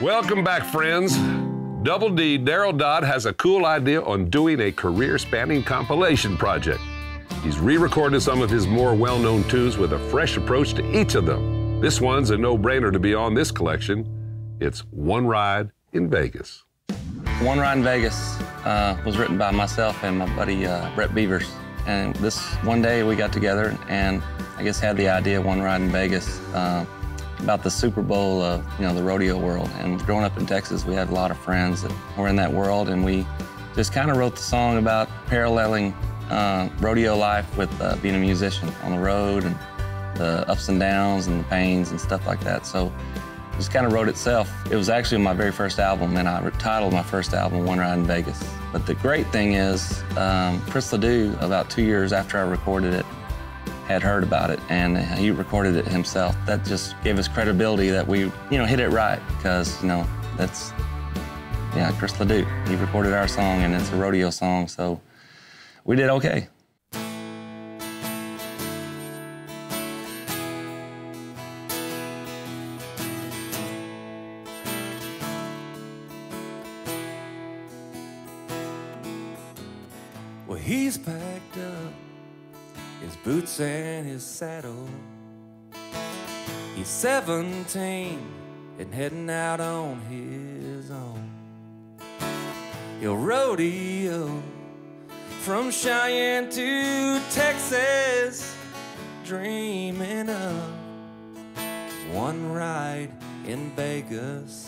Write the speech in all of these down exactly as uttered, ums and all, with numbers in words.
Welcome back, friends. Double D, Daryl Dodd, has a cool idea on doing a career-spanning compilation project. He's re-recorded some of his more well-known tunes with a fresh approach to each of them. This one's a no-brainer to be on this collection. It's One Ride in Vegas. One Ride in Vegas uh, was written by myself and my buddy uh, Brett Beavers. And this one day we got together and I guess had the idea of One Ride in Vegas uh, about the Super Bowl of, you know, the rodeo world. And growing up in Texas, we had a lot of friends that were in that world, and we just kind of wrote the song about paralleling Uh, rodeo life with uh, being a musician on the road, and the ups and downs and the pains and stuff like that. So it just kind of wrote itself. It was actually my very first album, and I titled my first album One Ride in Vegas. But the great thing is um, Chris LeDoux, about two years after I recorded it, had heard about it, and he recorded it himself. That just gave us credibility that we, you know, hit it right, because, you know, that's, yeah, Chris LeDoux. He recorded our song, and it's a rodeo song, so we did okay. Well, he's packed up his boots and his saddle. He's seventeen and heading out on his own. He'll rodeo from Cheyenne to Texas, dreaming of one ride in Vegas,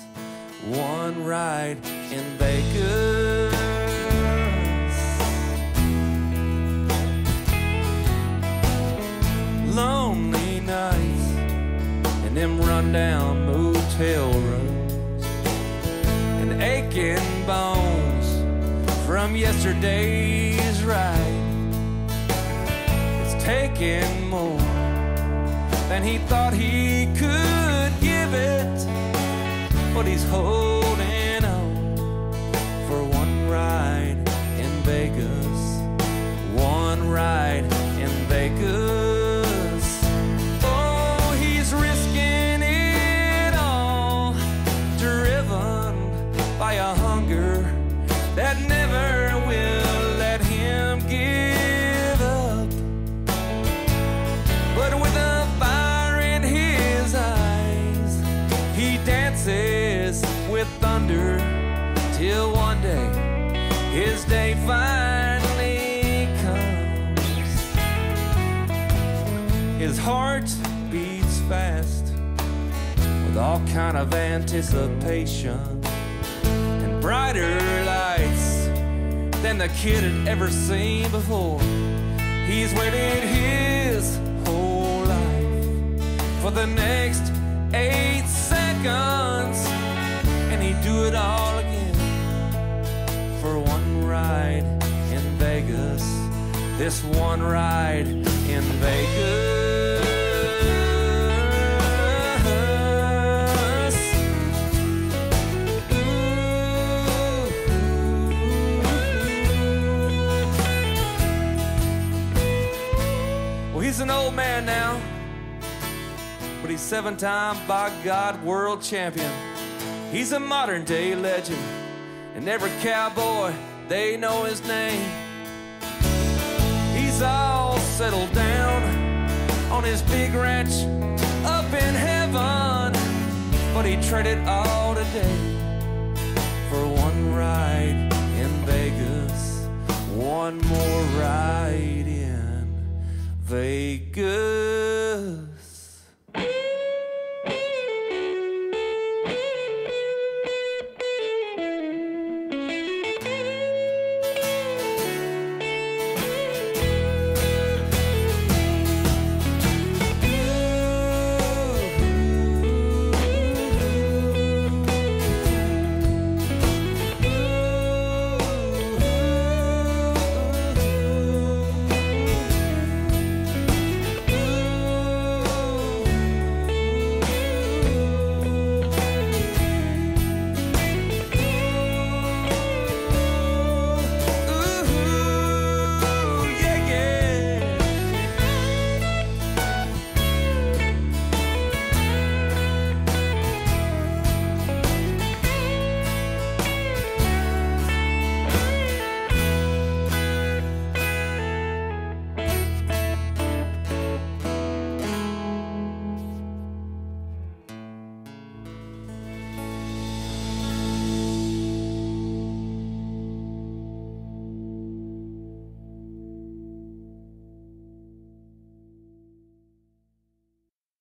one ride in Vegas. Lonely nights and them rundown motel rooms, and aching bones from yesterday. Right. It's taken more than he thought he could give it, but he's holding on for one ride in Vegas, one ride in Vegas. Oh, he's risking it all, driven by a hunger that never will give up, but with a fire in his eyes, he dances with thunder till one day his day finally comes. His heart beats fast with all kind of anticipation and brighter lights than the kid had ever seen before. He's waited his whole life for the next eight seconds, and he'd do it all again for one ride in Vegas, this one ride in Vegas. He's an old man now, but he's seven-time by God world champion. He's a modern-day legend, and every cowboy, they know his name. He's all settled down on his big ranch up in heaven, but he traded all today for one ride in Vegas, one more ride in Vegas.